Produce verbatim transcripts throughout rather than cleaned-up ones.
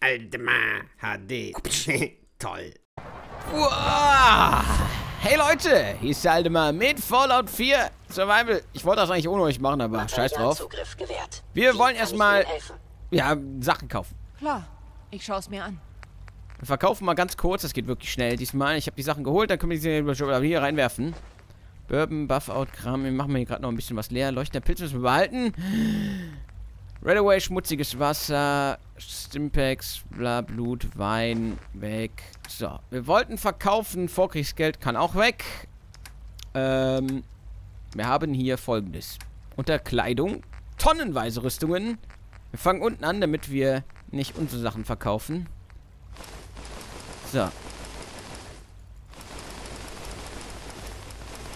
Aldemar H D. Toll. Wow. Hey Leute, hier ist der Aldemar mit Fallout vier Survival. Ich wollte das eigentlich ohne euch machen, aber scheiß drauf. Wir wollen erstmal ja, Sachen kaufen. Klar, ich schaue es mir an. Wir verkaufen mal ganz kurz, das geht wirklich schnell diesmal. Ich habe die Sachen geholt, dann können wir die hier reinwerfen. Bourbon, Buffout, Cram, wir machen hier gerade noch ein bisschen was leer. Leuchtender Pilz müssen wir behalten. Redaway, schmutziges Wasser, Stimpaks, bla, Blut, Wein, weg. So, wir wollten verkaufen, Vorkriegsgeld kann auch weg. Ähm, wir haben hier Folgendes. Unter Kleidung, tonnenweise Rüstungen. Wir fangen unten an, damit wir nicht unsere Sachen verkaufen. So.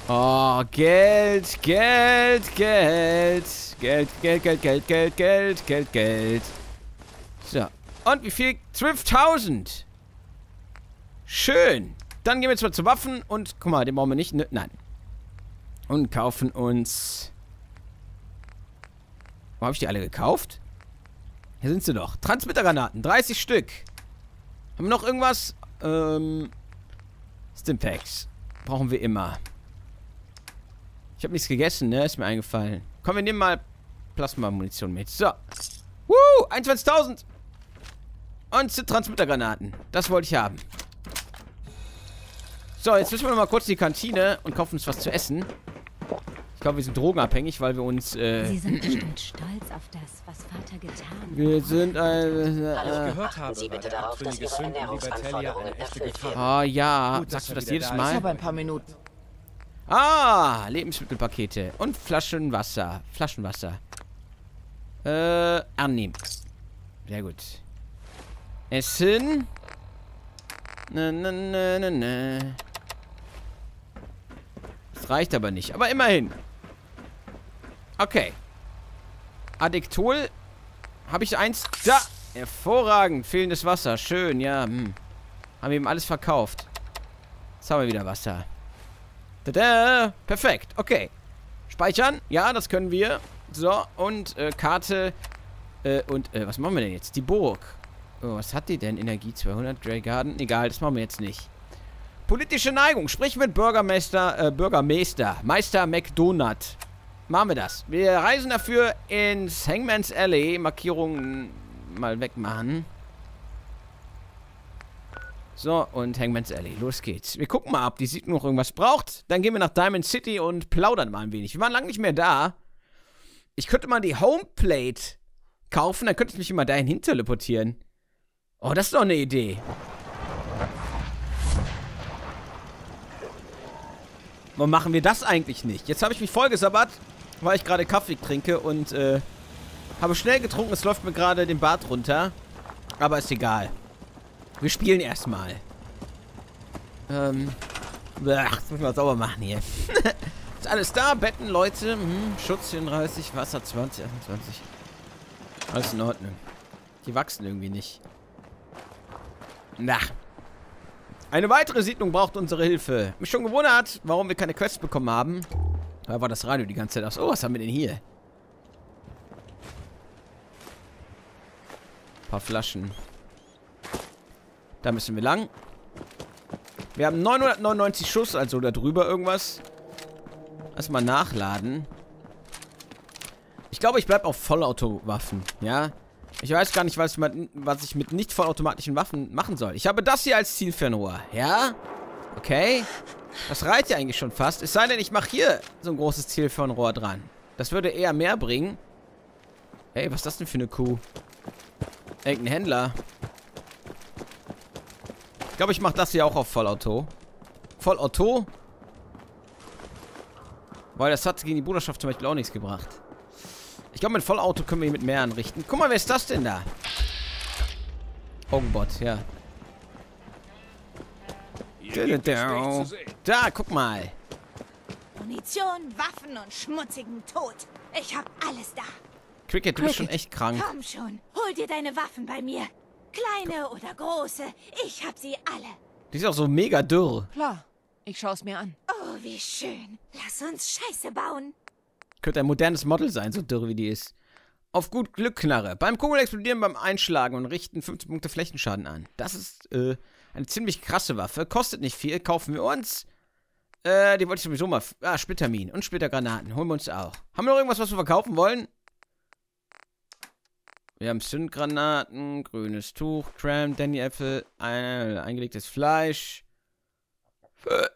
Oh, Geld, Geld, Geld. Geld, Geld, Geld, Geld, Geld, Geld, Geld, Geld. So. Und wie viel? zwölftausend. Schön. Dann gehen wir jetzt mal zu Waffen und... Guck mal, den brauchen wir nicht. Ne, nein. Und kaufen uns... Wo habe ich die alle gekauft? Hier sind sie doch. Transmittergranaten. dreißig Stück. Haben wir noch irgendwas? Ähm... Stimpaks. Brauchen wir immer. Ich habe nichts gegessen, ne? Ist mir eingefallen. Komm, wir nehmen mal Plasma-Munition mit. So. Woo! einundzwanzigtausend! Und zu Transmittergranaten. Das wollte ich haben. So, jetzt müssen wir noch mal kurz in die Kantine und kaufen uns was zu essen. Ich glaube, wir sind drogenabhängig, weil wir uns... Äh, Sie sind bestimmt stolz auf das, was Vater getan hat. Wir sind... Äh, äh, Hallo, gehört haben Sie bitte darauf, dass Ihre Ernährungsanforderungen erfüllt werden. Ah ja, gut, sagst du das jedes Mal? Ich habe ein paar Minuten... Ah, Lebensmittelpakete und Flaschenwasser. Flaschenwasser. Äh, annehmen. Sehr gut. Essen. Na, na, na, na, na. Das reicht aber nicht. Aber immerhin. Okay. Adiktol. Habe ich eins? Da. Hervorragend. Fehlendes Wasser. Schön, ja. Hm. Haben wir eben alles verkauft. Jetzt haben wir wieder Wasser. Tada! Perfekt, okay. Speichern, ja, das können wir. So, und äh, Karte. Äh, und, äh, was machen wir denn jetzt? Die Burg. Oh, was hat die denn? Energie zweihundert, Grey Garden. Egal, das machen wir jetzt nicht. Politische Neigung. Sprich mit Bürgermeister, äh, Bürgermeister. Meister McDonald. Machen wir das. Wir reisen dafür ins Hangman's Alley. Markierungen mal wegmachen. So, und Hangman's Alley. Los geht's. Wir gucken mal, ob die Sieg noch irgendwas braucht. Dann gehen wir nach Diamond City und plaudern mal ein wenig. Wir waren lange nicht mehr da. Ich könnte mal die Homeplate kaufen. Dann könnte ich mich immer dahin hin teleportieren. Oh, das ist doch eine Idee. Warum machen wir das eigentlich nicht? Jetzt habe ich mich vollgesabbat, weil ich gerade Kaffee trinke und äh, habe schnell getrunken. Es läuft mir gerade den Bart runter. Aber ist egal. Wir spielen erstmal. Ähm. Ach, das muss ich mal sauber machen hier. Ist alles da. Betten, Leute. Hm, Schutz vierunddreißig, Wasser zwanzig, achtundzwanzig. Alles in Ordnung. Die wachsen irgendwie nicht. Na. Eine weitere Siedlung braucht unsere Hilfe. Mich schon gewundert, warum wir keine Quests bekommen haben. Da war das Radio die ganze Zeit aus. Oh, was haben wir denn hier? Ein paar Flaschen. Da müssen wir lang. Wir haben neunhundertneunundneunzig Schuss, also da drüber irgendwas. Erstmal nachladen. Ich glaube, ich bleibe auf Vollautowaffen, ja. Ich weiß gar nicht, was ich mit nicht vollautomatischen Waffen machen soll. Ich habe das hier als Zielfernrohr, ja. Okay. Das reicht ja eigentlich schon fast. Es sei denn, ich mache hier so ein großes Zielfernrohr dran. Das würde eher mehr bringen. Hey, was ist das denn für eine Kuh? Irgendein Händler. Ich glaube, ich mache das hier auch auf Vollauto. Vollauto? Weil das hat gegen die Bruderschaft zum Beispiel auch nichts gebracht. Ich glaube, mit Vollauto können wir hier mit mehr anrichten. Guck mal, wer ist das denn da? Augenbot, ja. Da, guck mal. Munition, Waffen und schmutzigen Tod. Ich habe alles da. Cricket, du bist schon echt krank. Komm schon, hol dir deine Waffen bei mir. Kleine oder große, ich hab sie alle. Die ist auch so mega dürr. Klar, ich schau's mir an. Oh, wie schön. Lass uns Scheiße bauen. Könnte ein modernes Model sein, so dürr wie die ist. Auf gut Glück Knarre. Beim Kugel explodieren, beim Einschlagen und richten fünfzehn Punkte Flächenschaden an. Das ist äh, eine ziemlich krasse Waffe. Kostet nicht viel. Kaufen wir uns. Äh, die wollte ich sowieso mal... Ah, Splittermin und Splittergranaten. Holen wir uns auch. Haben wir noch irgendwas, was wir verkaufen wollen? Wir haben Zündgranaten, grünes Tuch, Cram, Danny-Äpfel, ein, eingelegtes Fleisch. Äh.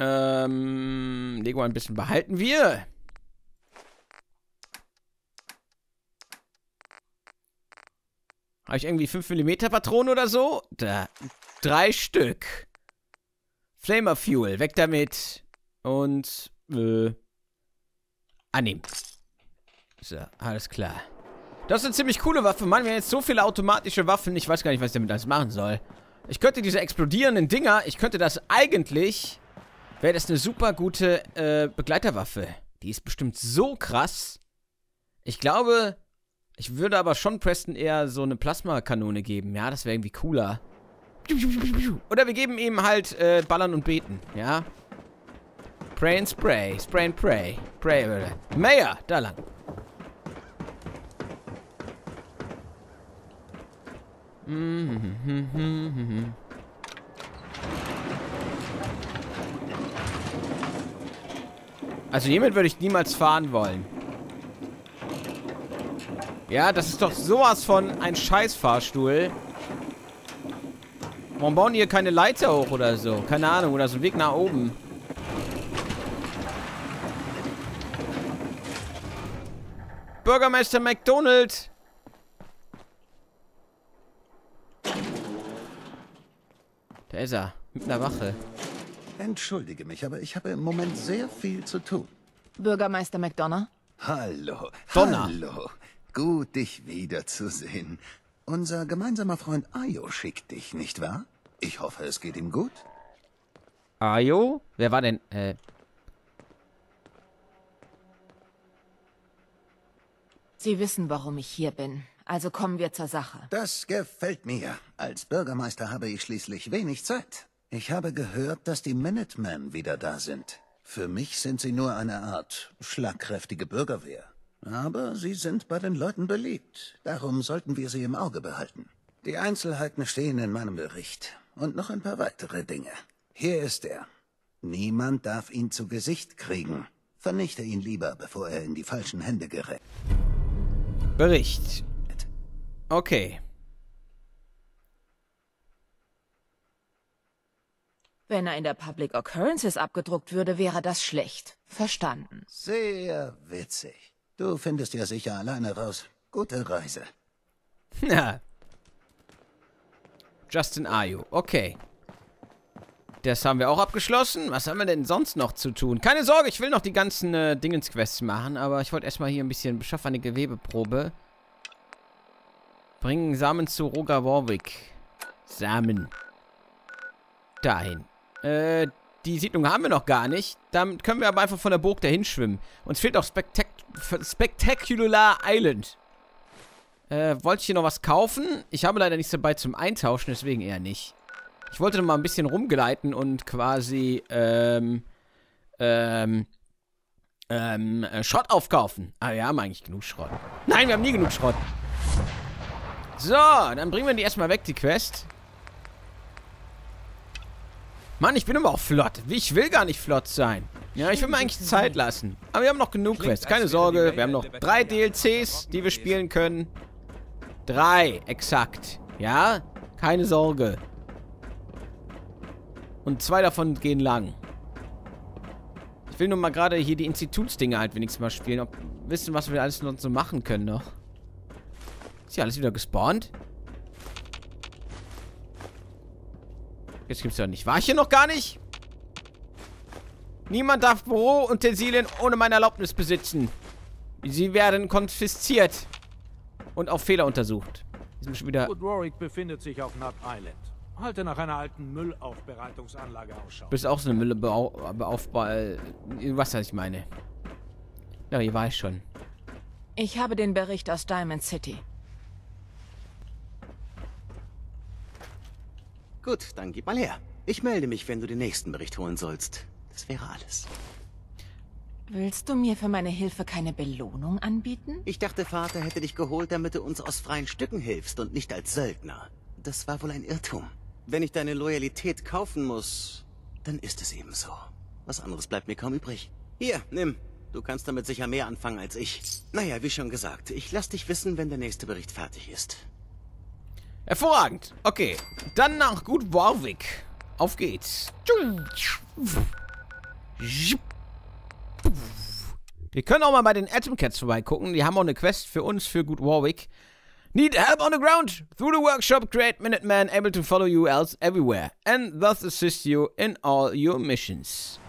Ähm, Lego ein bisschen behalten wir. Habe ich irgendwie fünf Millimeter Patronen oder so? Da, drei Stück. Flamer-Fuel, weg damit. Und, äh, annehmen. So, alles klar. Das ist eine ziemlich coole Waffe. Mann, wir haben jetzt so viele automatische Waffen. Ich weiß gar nicht, was ich damit alles machen soll. Ich könnte diese explodierenden Dinger, ich könnte das eigentlich... Wäre das eine super gute äh, Begleiterwaffe. Die ist bestimmt so krass. Ich glaube, ich würde aber schon Preston eher so eine Plasmakanone geben. Ja, das wäre irgendwie cooler. Oder wir geben ihm halt äh, Ballern und Beten. Ja. Pray and Spray. Spray and Pray. Pray. Äh, Mayor, da lang. Mm-hmm. Also hiermit würde ich niemals fahren wollen. Ja, das ist doch sowas von ein Scheißfahrstuhl. Warum bauen hier keine Leiter hoch oder so? Keine Ahnung, oder so ein Weg nach oben. Bürgermeister McDonald! Da ist er, mit einer Wache. Entschuldige mich, aber ich habe im Moment sehr viel zu tun. Bürgermeister McDonald? Hallo. Donner. Hallo. Gut, dich wiederzusehen. Unser gemeinsamer Freund Ayo schickt dich, nicht wahr? Ich hoffe, es geht ihm gut. Ayo? Wer war denn? Äh. Sie wissen, warum ich hier bin. Also kommen wir zur Sache. Das gefällt mir. Als Bürgermeister habe ich schließlich wenig Zeit. Ich habe gehört, dass die Minutemen wieder da sind. Für mich sind sie nur eine Art schlagkräftige Bürgerwehr. Aber sie sind bei den Leuten beliebt. Darum sollten wir sie im Auge behalten. Die Einzelheiten stehen in meinem Bericht. Und noch ein paar weitere Dinge. Hier ist er. Niemand darf ihn zu Gesicht kriegen. Vernichte ihn lieber, bevor er in die falschen Hände gerät. Bericht. Okay. Wenn er in der Public Occurrences abgedruckt würde, wäre das schlecht. Verstanden. Sehr witzig. Du findest ja sicher alleine raus. Gute Reise. Na. Justin Ayo. Okay. Das haben wir auch abgeschlossen. Was haben wir denn sonst noch zu tun? Keine Sorge, ich will noch die ganzen äh, Dingens-Quests machen, aber ich wollte erstmal hier ein bisschen beschaffen, eine Gewebeprobe. Bringen Samen zu Roga Warwick. Samen. Dahin. Äh, die Siedlung haben wir noch gar nicht. Damit können wir aber einfach von der Burg dahin schwimmen. Uns fehlt auch Spektak Spectacular Island. Äh, wollte ich hier noch was kaufen? Ich habe leider nichts dabei zum Eintauschen, deswegen eher nicht. Ich wollte noch mal ein bisschen rumgleiten und quasi, ähm, ähm, ähm, Schrott aufkaufen. Ah, wir haben eigentlich genug Schrott. Nein, wir haben nie genug Schrott. So, dann bringen wir die erstmal weg, die Quest. Mann, ich bin immer auch flott. Ich will gar nicht flott sein. Ja, ich will mir eigentlich Zeit lassen. Aber wir haben noch genug Quests. Keine Sorge, wir haben noch drei D L Cs, die wir spielen können. Drei, exakt. Ja, keine Sorge. Und zwei davon gehen lang. Ich will nur mal gerade hier die Institutsdinge halt wenigstens mal spielen. Ob, wissen, was wir alles noch so machen können noch. Ist ja alles wieder gespawnt. Jetzt gibt's ja nicht. War ich hier noch gar nicht? Niemand darf Büroutensilien ohne meine Erlaubnis besitzen. Sie werden konfisziert und auf Fehler untersucht. Ist mir schon wieder. Warwick befindet sich auf Nut Island. Halte nach einer alten Müllaufbereitungsanlage Ausschau. Bist auch so eine Müllaufbau. Was ich meine? Ja, hier war ich schon. Ich habe den Bericht aus Diamond City. Gut, dann gib mal her. Ich melde mich, wenn du den nächsten Bericht holen sollst. Das wäre alles. Willst du mir für meine Hilfe keine Belohnung anbieten? Ich dachte, Vater hätte dich geholt, damit du uns aus freien Stücken hilfst und nicht als Söldner. Das war wohl ein Irrtum. Wenn ich deine Loyalität kaufen muss, dann ist es eben so. Was anderes bleibt mir kaum übrig. Hier, nimm. Du kannst damit sicher mehr anfangen als ich. Naja, wie schon gesagt, ich lass dich wissen, wenn der nächste Bericht fertig ist. Hervorragend. Okay, dann nach Gut Warwick. Auf geht's. Wir können auch mal bei den Atomcats vorbeigucken. Die haben auch eine Quest für uns, für Gut Warwick. Need help on the ground? Through the workshop, create Minuteman able to follow you else everywhere. And thus assist you in all your missions.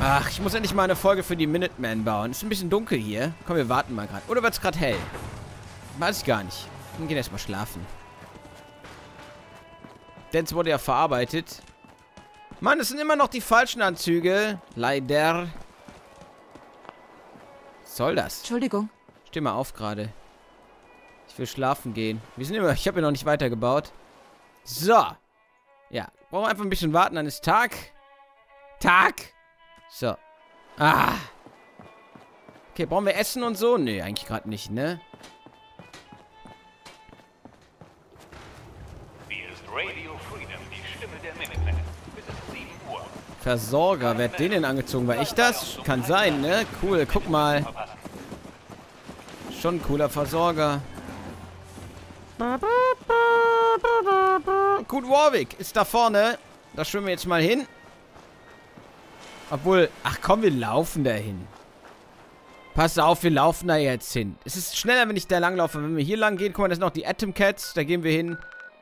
Ach, ich muss endlich mal eine Folge für die Minutemen bauen. Ist ein bisschen dunkel hier. Komm, wir warten mal gerade. Oder wird es gerade hell? Weiß ich gar nicht. Dann gehen erst mal schlafen. Denn es wurde ja verarbeitet. Mann, es sind immer noch die falschen Anzüge. Leider. Was soll das? Entschuldigung. Steh mal auf gerade. Ich will schlafen gehen. Wir sind immer... Ich habe ja noch nicht weitergebaut. So. Ja. Brauchen einfach ein bisschen warten. Dann ist Tag. Tag. So. Ah. Okay, brauchen wir Essen und so? Nee, eigentlich gerade nicht, ne? Hier ist Radio Freedom, die Stimme der Minutemen. Bis sieben Uhr. Versorger, wer hat den denn angezogen? War ich das? Kann sein, ne? Cool, guck mal. Schon ein cooler Versorger. Gut, Warwick ist da vorne. Da schwimmen wir jetzt mal hin. Obwohl, ach komm, wir laufen dahin. Pass auf, wir laufen da jetzt hin. Es ist schneller, wenn ich da lang laufe. Wenn wir hier lang gehen, guck mal, das sind noch die Atomcats. Da gehen wir hin.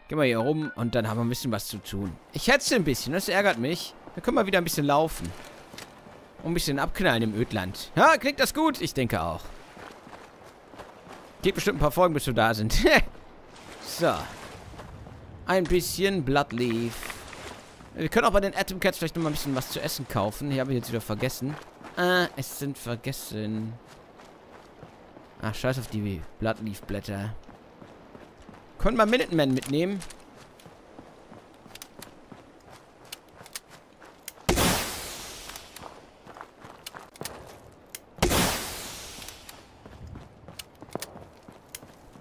Gehen wir hier rum und dann haben wir ein bisschen was zu tun. Ich hetze ein bisschen, das ärgert mich. Dann können wir wieder ein bisschen laufen. Und ein bisschen abknallen im Ödland. Ja, klingt das gut? Ich denke auch. Geht bestimmt ein paar Folgen, bis wir da sind. So. Ein bisschen Bloodleaf. Wir können auch bei den Atomcats vielleicht nochmal ein bisschen was zu essen kaufen. Hier habe ich jetzt wieder vergessen. Ah, es sind vergessen. Ach, scheiß auf die Bloodleaf-Blätter. Können wir Minutemen mitnehmen?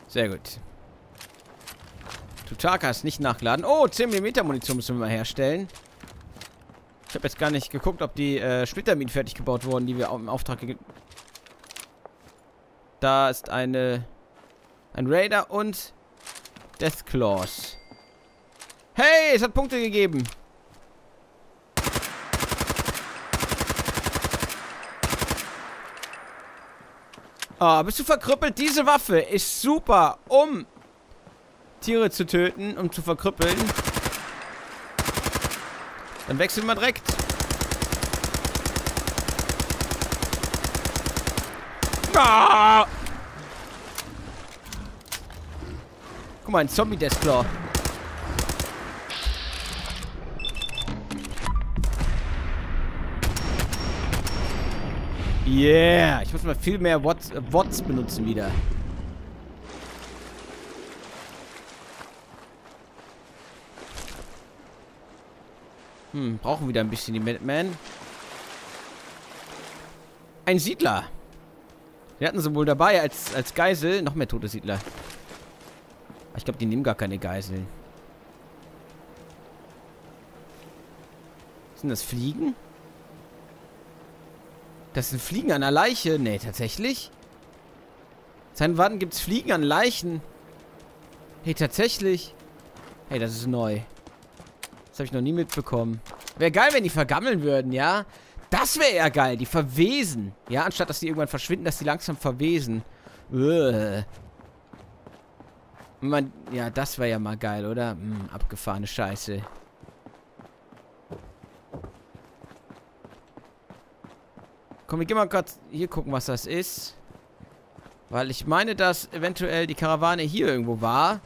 Sehr gut. Tutaka ist nicht nachladen. Oh, zehn Millimeter Munition müssen wir mal herstellen. Ich habe jetzt gar nicht geguckt, ob die äh, Splittermin fertig gebaut wurden, die wir im Auftrag gegeben haben. Da ist eine... Ein Raider und... Deathclaws. Hey, es hat Punkte gegeben. Ah, oh, bist du verkrüppelt? Diese Waffe ist super, um... Tiere zu töten, um zu verkrüppeln. Dann wechseln wir direkt. Ah! Guck mal, ein Zombie-Deathclaw. Yeah, ich muss mal viel mehr Bots, äh, Bots benutzen wieder. Hm, brauchen wieder ein bisschen die Minutemen. Ein Siedler. Wir hatten sowohl dabei als, als Geisel. Noch mehr tote Siedler. Ich glaube, die nehmen gar keine Geiseln. Sind das Fliegen? Das sind Fliegen an der Leiche. Nee, tatsächlich? Seit wann gibt es Fliegen an Leichen? Hey, tatsächlich? Hey, das ist neu. Das habe ich noch nie mitbekommen. Wäre geil, wenn die vergammeln würden, ja? Das wäre ja geil, die verwesen. Ja, anstatt dass die irgendwann verschwinden, dass die langsam verwesen. Man, ja, das wäre ja mal geil, oder? Hm, abgefahrene Scheiße. Komm, wir gehen mal kurz hier gucken, was das ist. Weil ich meine, dass eventuell die Karawane hier irgendwo war.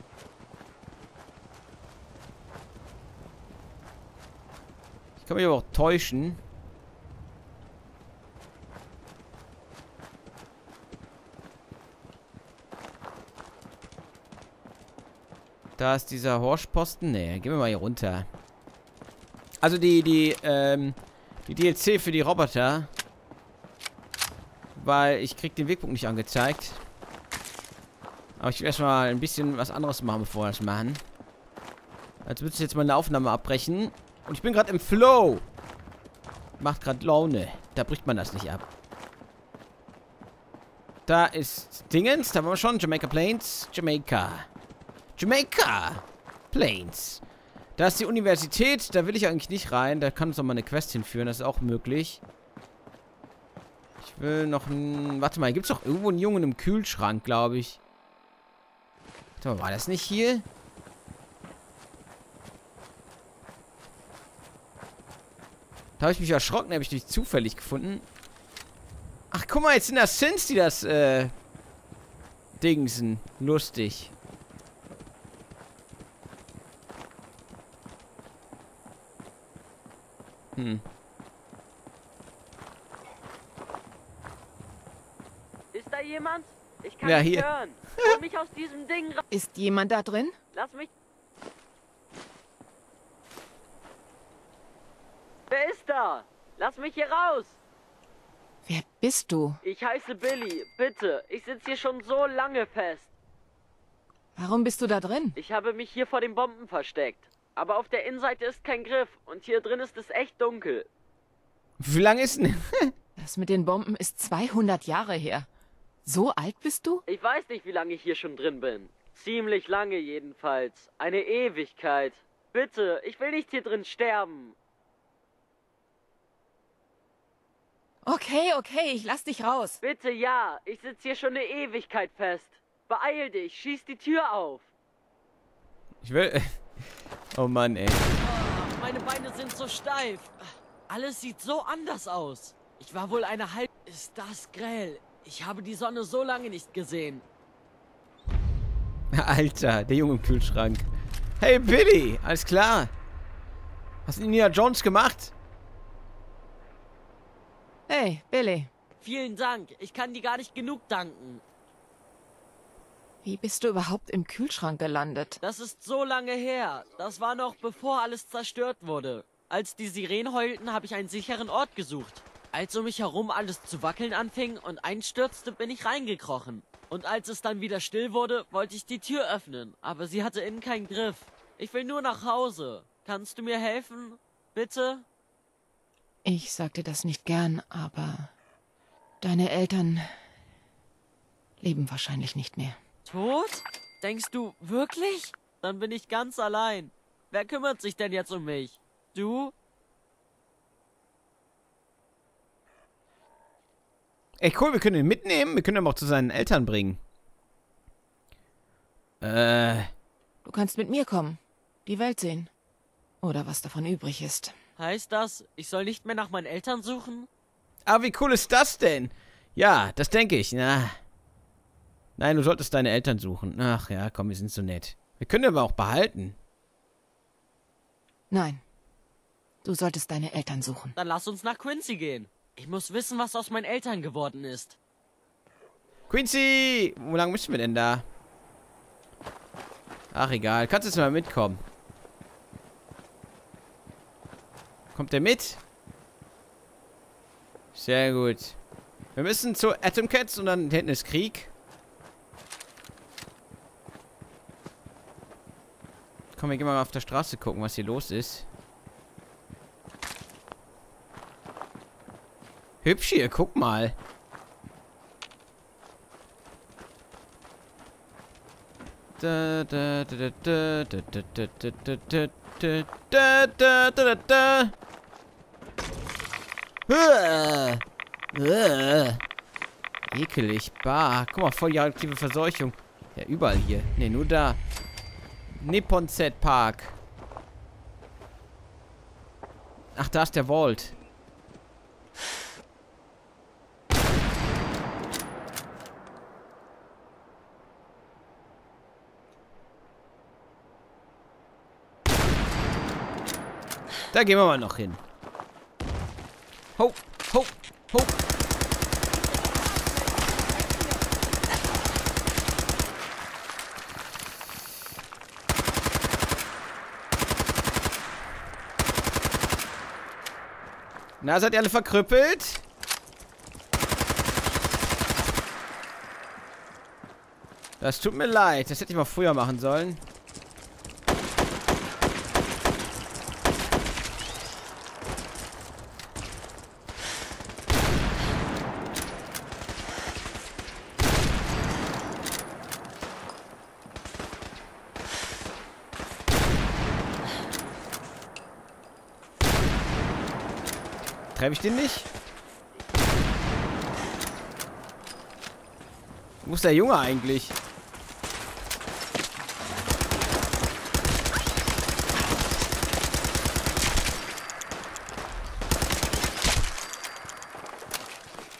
Kann mich aber auch täuschen. Da ist dieser Horschposten. Ne, gehen wir mal hier runter. Also die, die, ähm, Die D L C für die Roboter. Weil ich krieg den Wegpunkt nicht angezeigt. Aber ich will erstmal ein bisschen was anderes machen, bevor wir das machen. Als würde ich jetzt meine Aufnahme abbrechen. Und ich bin gerade im Flow. Macht gerade Laune. Da bricht man das nicht ab. Da ist Dingens. Da waren wir schon. Jamaica Plains. Jamaica. Jamaica Plains. Da ist die Universität. Da will ich eigentlich nicht rein. Da kann uns noch mal eine Quest hinführen. Das ist auch möglich. Ich will noch ein... Warte mal. Hier gibt es doch irgendwo einen Jungen im Kühlschrank, glaube ich. Warte mal, war das nicht hier? Da habe ich mich erschrocken, da habe ich dich zufällig gefunden. Ach, guck mal, jetzt sind das Sins, die das, äh, Dingsen. Lustig. Hm. Ist da jemand? Ich kann ja, nicht hier. Hören. Hol mich aus diesem Ding raus. Ist jemand da drin? Lass mich... Wer ist da? Lass mich hier raus! Wer bist du? Ich heiße Billy. Bitte, ich sitze hier schon so lange fest. Warum bist du da drin? Ich habe mich hier vor den Bomben versteckt. Aber auf der Innenseite ist kein Griff und hier drin ist es echt dunkel. Wie lange ist denn? Das mit den Bomben ist zweihundert Jahre her. So alt bist du? Ich weiß nicht, wie lange ich hier schon drin bin. Ziemlich lange jedenfalls. Eine Ewigkeit. Bitte, ich will nicht hier drin sterben. Okay, okay, ich lass dich raus. Bitte, ja. Ich sitze hier schon eine Ewigkeit fest. Beeil dich, schieß die Tür auf. Ich will... Oh Mann, ey. Oh, meine Beine sind so steif. Alles sieht so anders aus. Ich war wohl eine halbe... Ist das grell? Ich habe die Sonne so lange nicht gesehen. Alter, der Junge im Kühlschrank. Hey, Billy, alles klar? Hast du Indiana Jones gemacht? Hey, Billy. Vielen Dank. Ich kann dir gar nicht genug danken. Wie bist du überhaupt im Kühlschrank gelandet? Das ist so lange her. Das war noch bevor alles zerstört wurde. Als die Sirenen heulten, habe ich einen sicheren Ort gesucht. Als um mich herum alles zu wackeln anfing und einstürzte, bin ich reingekrochen. Und als es dann wieder still wurde, wollte ich die Tür öffnen. Aber sie hatte innen keinen Griff. Ich will nur nach Hause. Kannst du mir helfen? Bitte? Ich sagte das nicht gern, aber deine Eltern leben wahrscheinlich nicht mehr. Tot? Denkst du wirklich? Dann bin ich ganz allein. Wer kümmert sich denn jetzt um mich? Du? Ey, cool, wir können ihn mitnehmen. Wir können ihn auch zu seinen Eltern bringen. Äh. Du kannst mit mir kommen. Die Welt sehen. Oder was davon übrig ist. Heißt das, ich soll nicht mehr nach meinen Eltern suchen? Ah, wie cool ist das denn? Ja, das denke ich. Na. Nein, du solltest deine Eltern suchen. Ach ja, komm, wir sind so nett. Wir können aber auch behalten. Nein. Du solltest deine Eltern suchen. Dann lass uns nach Quincy gehen. Ich muss wissen, was aus meinen Eltern geworden ist. Quincy! Wo lange müssen wir denn da? Ach, egal. Kannst jetzt mal mitkommen. Kommt der mit? Sehr gut. Wir müssen zu Atomcats und dann hinten ist Krieg. Komm, wir gehen mal auf der Straße gucken, was hier los ist. Hübsch hier, guck mal. Da, da, da, da, da, da, da, da, da, da, da, da, da, da. Uh, uh. Ekelig. Bah. Guck mal, voll die aktive Verseuchung. Ja, überall hier. Ne, nur da. Nippon-Z Park. Ach, da ist der Vault. Da gehen wir mal noch hin. Ho, ho, ho. Na, seid ihr alle verkrüppelt? Das tut mir leid. Das hätte ich mal früher machen sollen. Treffe ich den nicht? Wo ist der Junge eigentlich?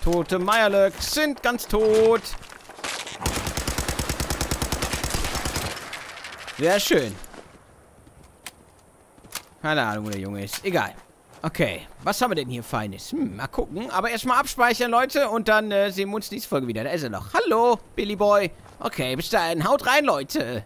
Tote Meierlöcks sind ganz tot. Sehr schön. Keine Ahnung, wo der Junge ist. Egal. Okay, was haben wir denn hier Feines? Hm, mal gucken. Aber erstmal abspeichern, Leute. Und dann äh, sehen wir uns nächste Folge wieder. Da ist er noch. Hallo, Billy Boy. Okay, bis dahin. Haut rein, Leute.